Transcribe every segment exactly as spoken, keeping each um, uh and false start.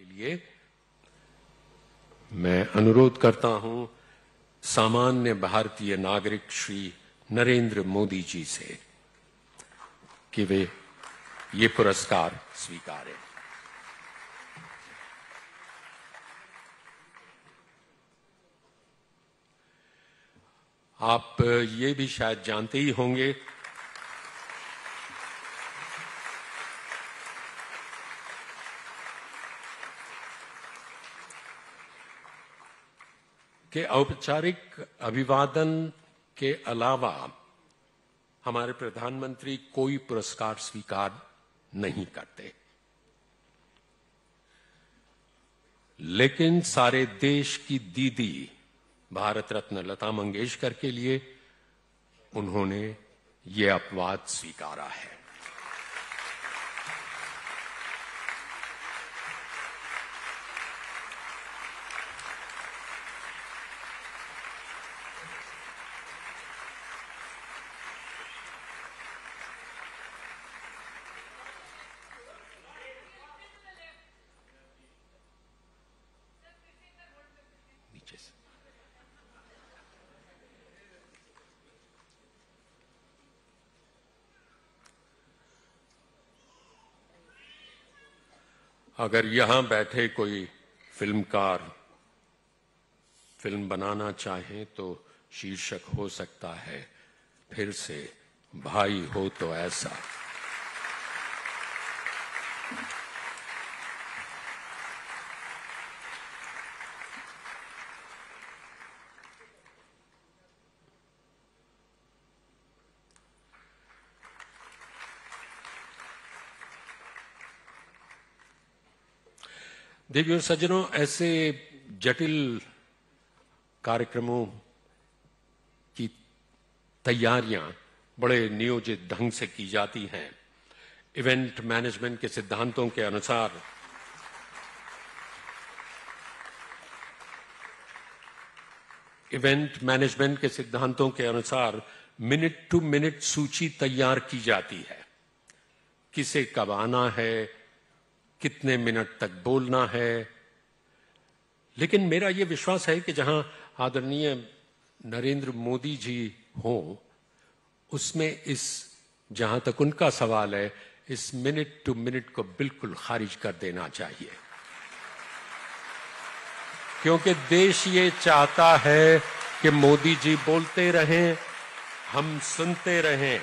के लिए मैं अनुरोध करता हूं सामान्य भारतीय नागरिक श्री नरेंद्र मोदी जी से कि वे ये पुरस्कार स्वीकारें। आप ये भी शायद जानते ही होंगे कि औपचारिक अभिवादन के अलावा हमारे प्रधानमंत्री कोई पुरस्कार स्वीकार नहीं करते, लेकिन सारे देश की दीदी भारत रत्न लता मंगेशकर के लिए उन्होंने ये अपवाद स्वीकारा है। अगर यहां बैठे कोई फिल्मकार फिल्म बनाना चाहे तो शीर्षक हो सकता है फिर से भाई हो तो ऐसा। देखिए सज्जनों, ऐसे जटिल कार्यक्रमों की तैयारियां बड़े नियोजित ढंग से की जाती हैं। इवेंट मैनेजमेंट के सिद्धांतों के अनुसार इवेंट मैनेजमेंट के सिद्धांतों के अनुसार मिनट टू मिनट सूची तैयार की जाती है। किसे कब आना है, कितने मिनट तक बोलना है। लेकिन मेरा ये विश्वास है कि जहां आदरणीय नरेंद्र मोदी जी हो, उसमें इस, जहां तक उनका सवाल है, इस मिनट टू मिनट को बिल्कुल खारिज कर देना चाहिए, क्योंकि देश ये चाहता है कि मोदी जी बोलते रहें, हम सुनते रहें।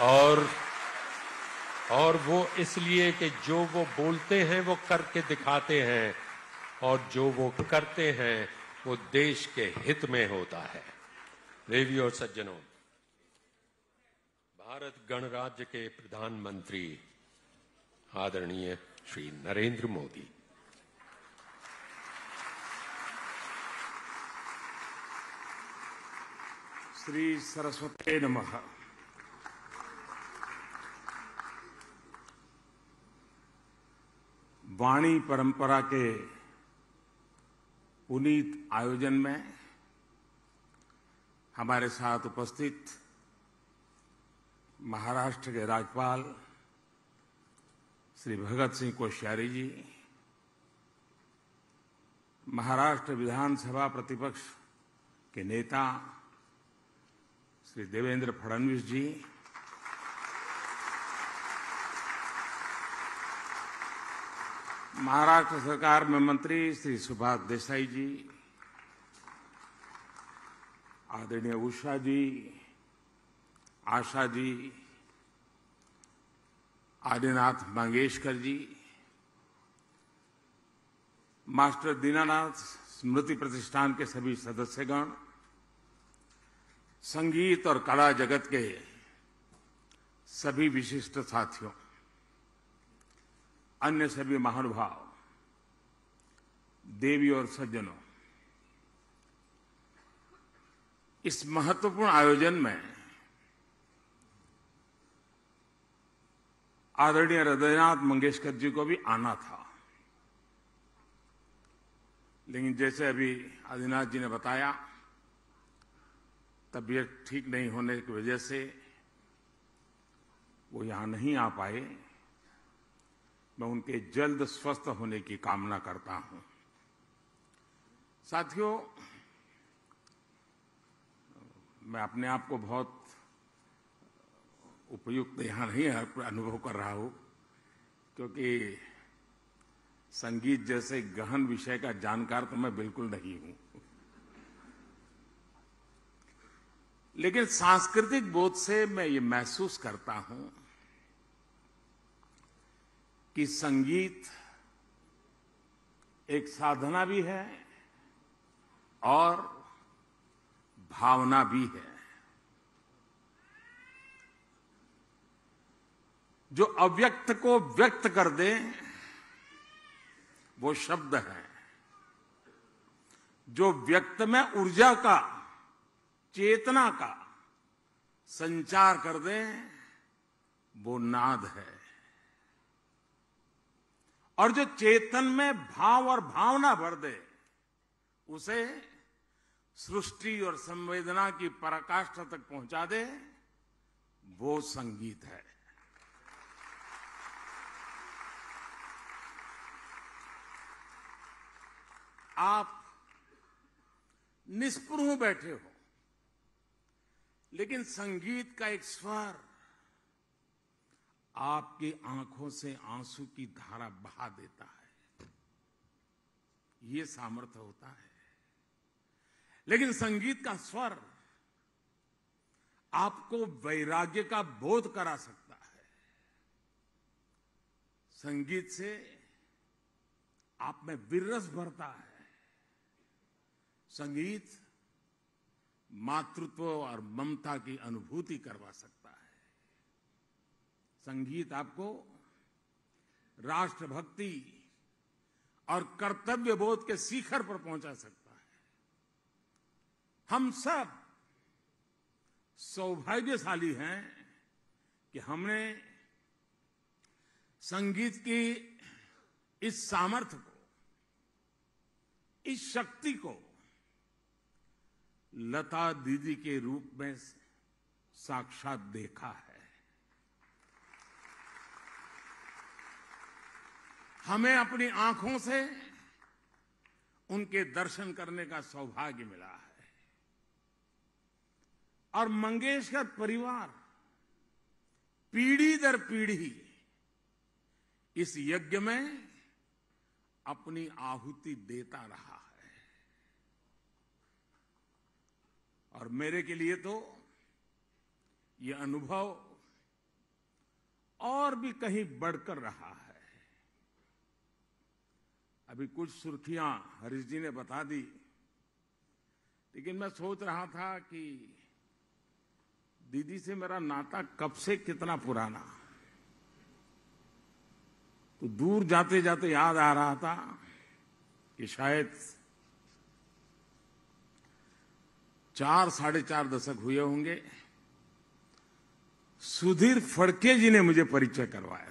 और और वो इसलिए कि जो वो बोलते हैं वो करके दिखाते हैं, और जो वो करते हैं वो देश के हित में होता है। देवियों और सज्जनों, भारत गणराज्य के प्रधानमंत्री आदरणीय श्री नरेंद्र मोदी श्री सरस्वती नमः वाणी परंपरा के पुनीत आयोजन में हमारे साथ उपस्थित महाराष्ट्र के राज्यपाल श्री भगत सिंह कोश्यारी जी, महाराष्ट्र विधानसभा प्रतिपक्ष के नेता श्री देवेंद्र फडणवीस जी, महाराष्ट्र सरकार में मंत्री श्री सुभाष देसाई जी, आदरणीय उषा जी, आशा जी, आदिनाथ मंगेशकर जी, मास्टर दीनानाथ स्मृति प्रतिष्ठान के सभी सदस्यगण, संगीत और कला जगत के सभी विशिष्ट साथियों, अन्य सभी महानुभाव, देवी और सज्जनों, इस महत्वपूर्ण आयोजन में आदरणीय हृदयनाथ मंगेशकर जी को भी आना था, लेकिन जैसे अभी आदिनाथ जी ने बताया, तबीयत ठीक नहीं होने की वजह से वो यहां नहीं आ पाए, मैं उनके जल्द स्वस्थ होने की कामना करता हूं। साथियों, मैं अपने आप को बहुत उपयुक्त यहां नहीं अनुभव कर रहा हूं, क्योंकि संगीत जैसे गहन विषय का जानकार तो मैं बिल्कुल नहीं हूं, लेकिन सांस्कृतिक बोध से मैं ये महसूस करता हूं कि संगीत एक साधना भी है और भावना भी है। जो अव्यक्त को व्यक्त कर दे वो शब्द है, जो व्यक्त में ऊर्जा का, चेतना का संचार कर दे वो नाद है, और जो चेतन में भाव और भावना भर दे उसे सृष्टि और संवेदना की पराकाष्ठा तक पहुंचा दे वो संगीत है। आप निष्पृह बैठे हो, लेकिन संगीत का एक स्वर आपकी आंखों से आंसू की धारा बहा देता है। ये सामर्थ्य होता है। लेकिन संगीत का स्वर आपको वैराग्य का बोध करा सकता है। संगीत से आप में वीररस भरता है। संगीत मातृत्व और ममता की अनुभूति करवा सकता है। संगीत आपको राष्ट्रभक्ति और कर्तव्य बोध के शिखर पर पहुंचा सकता है। हम सब सौभाग्यशाली हैं कि हमने संगीत की इस सामर्थ्य को, इस शक्ति को लता दीदी के रूप में साक्षात देखा है। हमें अपनी आंखों से उनके दर्शन करने का सौभाग्य मिला है। और मंगेशकर परिवार पीढ़ी दर पीढ़ी इस यज्ञ में अपनी आहुति देता रहा है। और मेरे के लिए तो ये अनुभव और भी कहीं बढ़कर रहा है। अभी कुछ सुर्खियां हरीश जी ने बता दी, लेकिन मैं सोच रहा था कि दीदी से मेरा नाता कब से कितना पुराना, तो दूर जाते जाते याद आ रहा था कि शायद चार साढ़े चार दशक हुए होंगे, सुधीर फड़के जी ने मुझे परिचय करवाया था।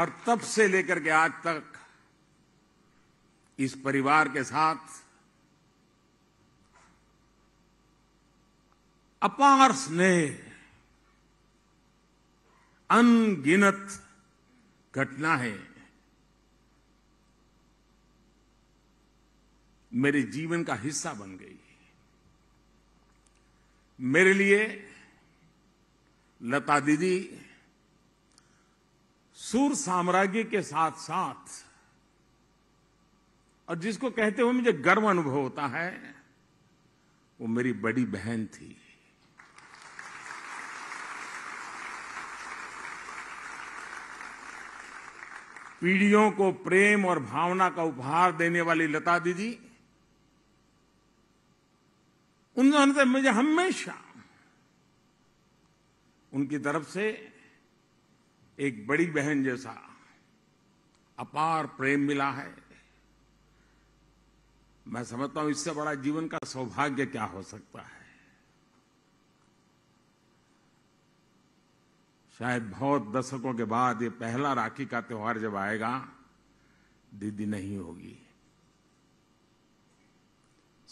और तब से लेकर के आज तक इस परिवार के साथ अपार स्नेह, अनगिनत घटनाएं मेरे जीवन का हिस्सा बन गई। मेरे लिए लता दीदी सुर साम्राज्य के साथ साथ, और जिसको कहते हुए मुझे गर्व अनुभव होता है, वो मेरी बड़ी बहन थी। पीढ़ियों को प्रेम और भावना का उपहार देने वाली लता दीदी, उन्होंने मुझे हमेशा उनकी तरफ से एक बड़ी बहन जैसा अपार प्रेम मिला है। मैं समझता हूं इससे बड़ा जीवन का सौभाग्य क्या हो सकता है। शायद बहुत दशकों के बाद ये पहला राखी का त्योहार जब आएगा, दीदी नहीं होगी।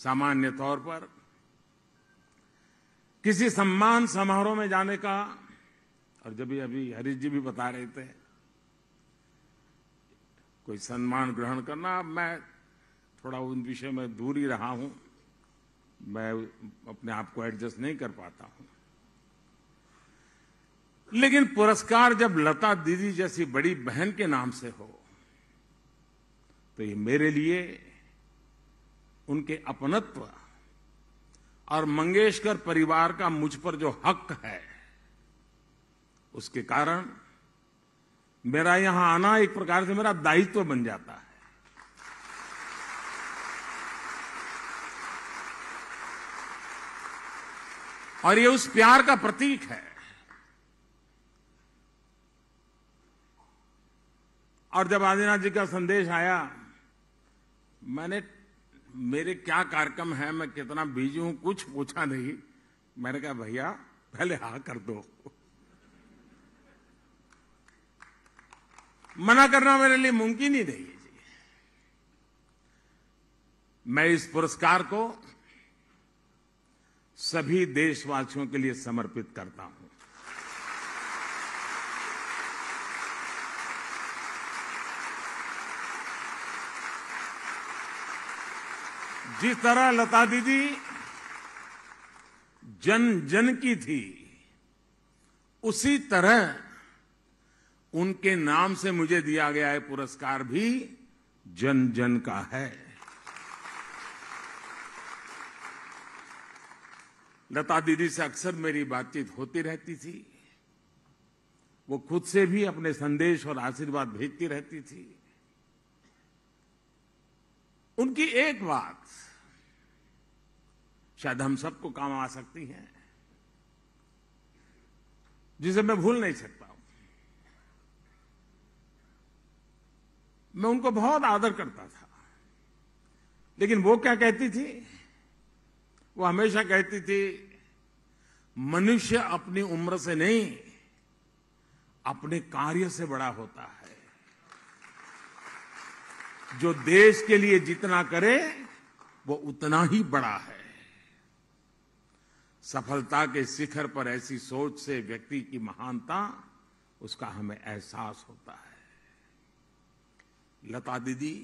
सामान्य तौर पर किसी सम्मान समारोह में जाने का, और जब अभी हरीश जी भी बता रहे थे कोई सम्मान ग्रहण करना, अब मैं थोड़ा उन विषय में दूर ही रहा हूं, मैं अपने आप को एडजस्ट नहीं कर पाता हूं। लेकिन पुरस्कार जब लता दीदी जैसी बड़ी बहन के नाम से हो तो ये मेरे लिए उनके अपनत्व और मंगेशकर परिवार का मुझ पर जो हक है उसके कारण मेरा यहां आना एक प्रकार से मेरा दायित्व बन जाता है। और ये उस प्यार का प्रतीक है। और जब आदिनाथ जी का संदेश आया, मैंने मेरे क्या कार्यक्रम है, मैं कितना बिजी हूं, कुछ पूछा नहीं। मैंने कहा भैया पहले हाँ कर दो, मना करना मेरे लिए मुमकिन ही नहीं। मैं इस पुरस्कार को सभी देशवासियों के लिए समर्पित करता हूं। जिस तरह लता दीदी जन जन की थी, उसी तरह उनके नाम से मुझे दिया गया है पुरस्कार भी जन जन का है। लता दीदी से अक्सर मेरी बातचीत होती रहती थी, वो खुद से भी अपने संदेश और आशीर्वाद भेजती रहती थी। उनकी एक बात शायद हम सबको काम आ सकती है, जिसे मैं भूल नहीं सकता हूं। मैं उनको बहुत आदर करता था, लेकिन वो क्या कहती थी, वो हमेशा कहती थी मनुष्य अपनी उम्र से नहीं अपने कार्य से बड़ा होता है। जो देश के लिए जितना करे वो उतना ही बड़ा है। सफलता के शिखर पर ऐसी सोच से व्यक्ति की महानता, उसका हमें एहसास होता है। लता दीदी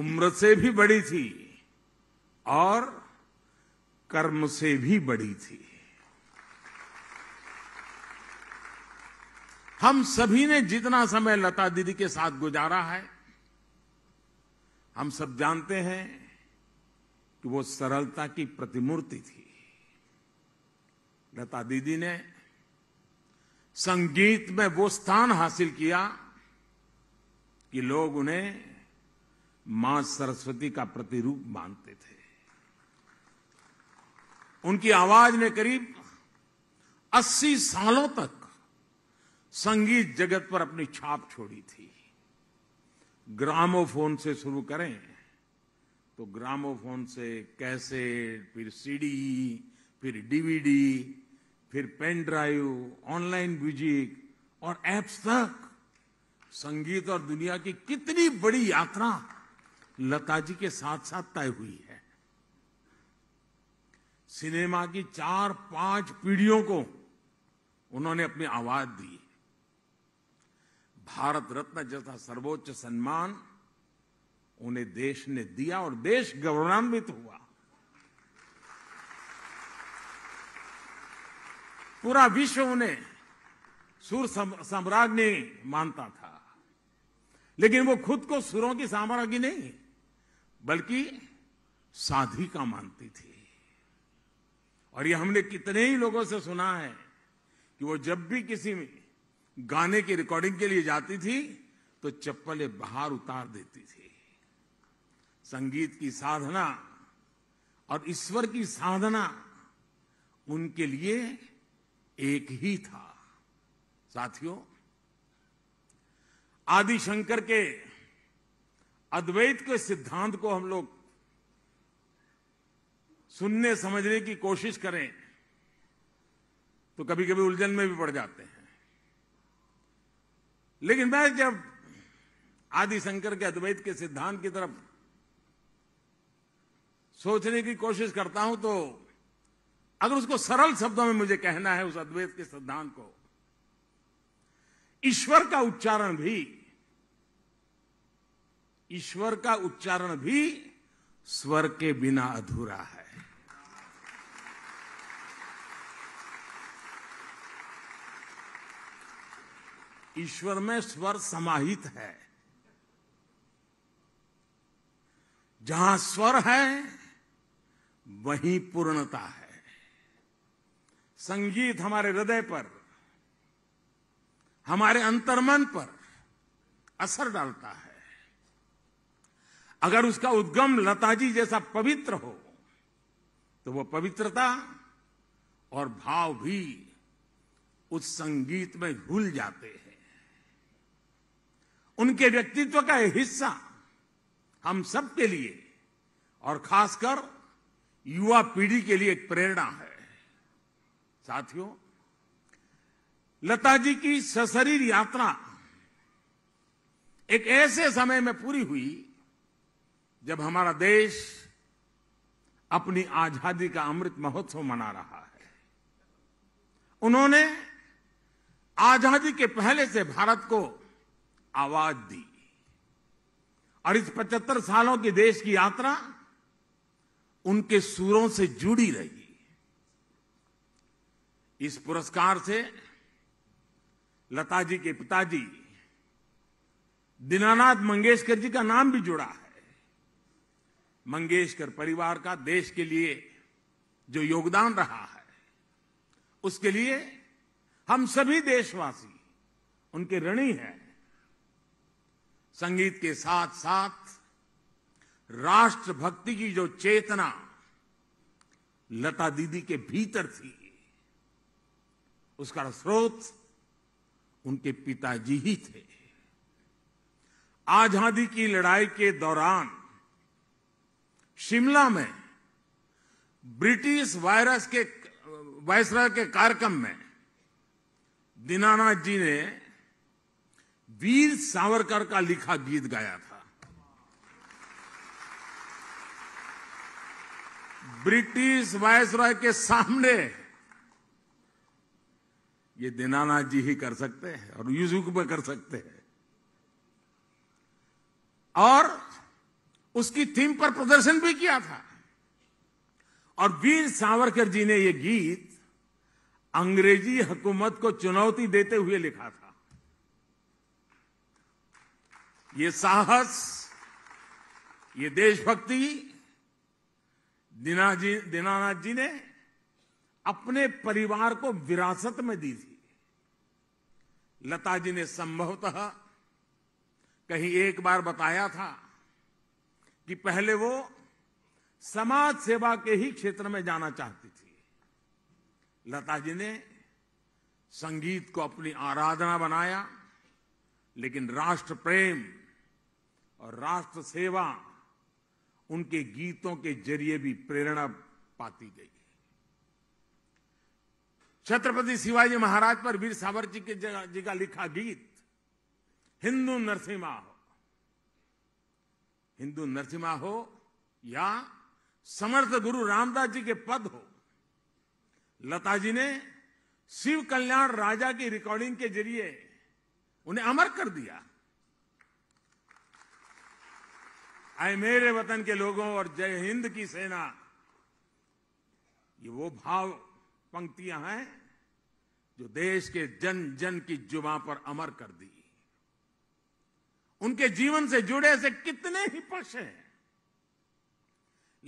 उम्र से भी बड़ी थी और कर्म से भी बड़ी थी। हम सभी ने जितना समय लता दीदी के साथ गुजारा है, हम सब जानते हैं कि वो सरलता की प्रतिमूर्ति थी। लता दीदी ने संगीत में वो स्थान हासिल किया कि लोग उन्हें मां सरस्वती का प्रतिरूप मानते थे। उनकी आवाज ने करीब अस्सी सालों तक संगीत जगत पर अपनी छाप छोड़ी थी। ग्रामोफोन से शुरू करें तो ग्रामोफोन से कैसेट, फिर सीडी, फिर डीवीडी, फिर पेन ड्राइव, ऑनलाइन म्यूजिक और एप्स तक संगीत और दुनिया की कितनी बड़ी यात्रा लता जी के साथ साथ तय हुई है। सिनेमा की चार पांच पीढ़ियों को उन्होंने अपनी आवाज दी। भारत रत्न जैसा सर्वोच्च सम्मान उन्हें देश ने दिया और देश गौरवान्वित हुआ। पूरा विश्व उन्हें सुर साम्राज्ञी मानता था, लेकिन वो खुद को सुरों की साम्राज्ञी नहीं बल्कि साधिका मानती थी। और ये हमने कितने ही लोगों से सुना है कि वो जब भी किसी गाने की रिकॉर्डिंग के लिए जाती थी तो चप्पलें बाहर उतार देती थी। संगीत की साधना और ईश्वर की साधना उनके लिए एक ही था। साथियों, आदिशंकर के अद्वैत के सिद्धांत को हम लोग सुनने समझने की कोशिश करें तो कभी कभी उलझन में भी पड़ जाते हैं। लेकिन मैं जब आदिशंकर के अद्वैत के सिद्धांत की तरफ सोचने की कोशिश करता हूं तो अगर उसको सरल शब्दों में मुझे कहना है उस अद्वैत के सिद्धांत को, ईश्वर का उच्चारण भी ईश्वर का उच्चारण भी स्वर के बिना अधूरा है। ईश्वर में स्वर समाहित है। जहां स्वर है वहीं पूर्णता है। संगीत हमारे हृदय पर, हमारे अंतर्मन पर असर डालता है। अगर उसका उद्गम लताजी जैसा पवित्र हो तो वो पवित्रता और भाव भी उस संगीत में घुल जाते हैं। उनके व्यक्तित्व का यह हिस्सा हम सब के लिए और खासकर युवा पीढ़ी के लिए एक प्रेरणा है। साथियों, लता जी की सशरीर यात्रा एक ऐसे समय में पूरी हुई जब हमारा देश अपनी आजादी का अमृत महोत्सव मना रहा है। उन्होंने आजादी के पहले से भारत को आवाज दी और इस पचहत्तर सालों की देश की यात्रा उनके सुरों से जुड़ी रही। इस पुरस्कार से लता जी के पिताजी दीनानाथ मंगेशकर जी का नाम भी जुड़ा है। मंगेशकर परिवार का देश के लिए जो योगदान रहा है उसके लिए हम सभी देशवासी उनके ऋणी हैं। संगीत के साथ साथ राष्ट्रभक्ति की जो चेतना लता दीदी के भीतर थी उसका स्रोत उनके पिताजी ही थे। आजादी की लड़ाई के दौरान शिमला में ब्रिटिश वायरस के वायसराय के कार्यक्रम में दीनानाथ जी ने वीर सावरकर का लिखा गीत गाया था। ब्रिटिश वायसराय के सामने ये दीनानाथ जी ही कर सकते हैं और यूजुक में कर सकते हैं। और उसकी थीम पर प्रदर्शन भी किया था और वीर सावरकर जी ने यह गीत अंग्रेजी हुकूमत को चुनौती देते हुए लिखा था। ये साहस, ये देशभक्ति दीना जी, दीनानाथ जी ने अपने परिवार को विरासत में दी थी। लता जी ने संभवतः कहीं एक बार बताया था कि पहले वो समाज सेवा के ही क्षेत्र में जाना चाहती थी। लता जी ने संगीत को अपनी आराधना बनाया, लेकिन राष्ट्र प्रेम और राष्ट्र सेवा उनके गीतों के जरिए भी प्रेरणा पाती गई। छत्रपति शिवाजी महाराज पर वीर सावरकर जी का लिखा गीत हिंदू नरसिम्हा हो, हिंदू नरसिम्हा हो या समर्थ गुरु रामदास जी के पद हो, लता जी ने शिव कल्याण राजा की रिकॉर्डिंग के जरिए उन्हें अमर कर दिया। आए मेरे वतन के लोगों और जय हिंद की सेना, ये वो भाव पंक्तियां हैं जो देश के जन जन की जुबां पर अमर कर दी। उनके जीवन से जुड़े ऐसे कितने ही पक्ष हैं।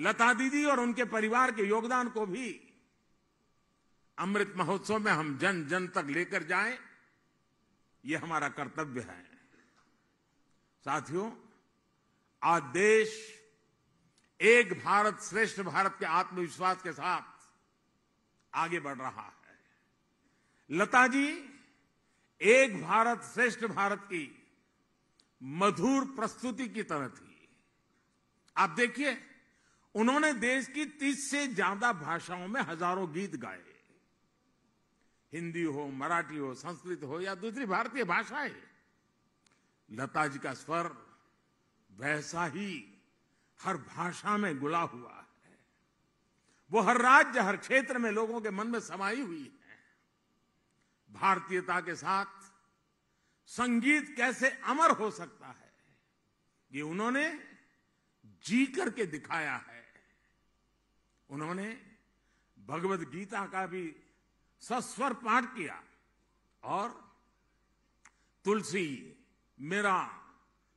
लता दीदी और उनके परिवार के योगदान को भी अमृत महोत्सव में हम जन जन तक लेकर जाएं, ये हमारा कर्तव्य है। साथियों, आज देश एक भारत श्रेष्ठ भारत के आत्मविश्वास के साथ आगे बढ़ रहा है। लता जी एक भारत श्रेष्ठ भारत की मधुर प्रस्तुति की तरह थी। आप देखिए, उन्होंने देश की तीस से ज्यादा भाषाओं में हजारों गीत गाए। हिंदी हो, मराठी हो, संस्कृत हो या दूसरी भारतीय भाषाएं, लता जी का स्वर वैसा ही हर भाषा में घुला हुआ है। वो हर राज्य हर क्षेत्र में लोगों के मन में समाई हुई है। भारतीयता के साथ संगीत कैसे अमर हो सकता है, ये उन्होंने जी करके दिखाया है। उन्होंने भगवद गीता का भी सस्वर पाठ किया और तुलसी, मीरा,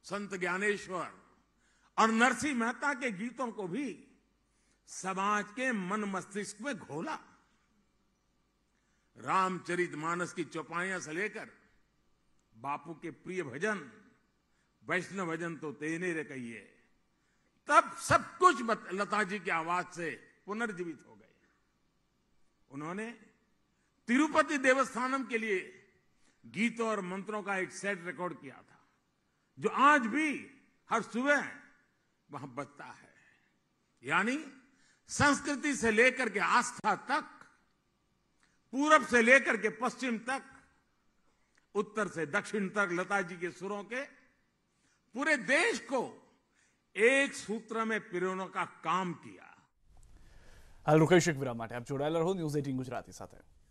संत ज्ञानेश्वर और नरसी मेहता के गीतों को भी समाज के मन मस्तिष्क में घोला। रामचरितमानस की चौपाइयां से लेकर बापू के प्रिय भजन, वैष्णव भजन तो तेने रे कहिए, तब सब कुछ लता जी की आवाज से पुनर्जीवित हो गए। उन्होंने तिरुपति देवस्थानम के लिए गीतों और मंत्रों का एक सेट रिकॉर्ड किया था, जो आज भी हर सुबह वहां बजता है। यानी संस्कृति से लेकर के आस्था तक, पूरब से लेकर के पश्चिम तक, उत्तर से दक्षिण तक लता जी के सुरों के पूरे देश को एक सूत्र में पिरोने का काम किया। हाल रुकेश एक विराम માટે આપ જોડાયેલા રહો ન્યૂઝ अठारह ગુજરાતી સાથે।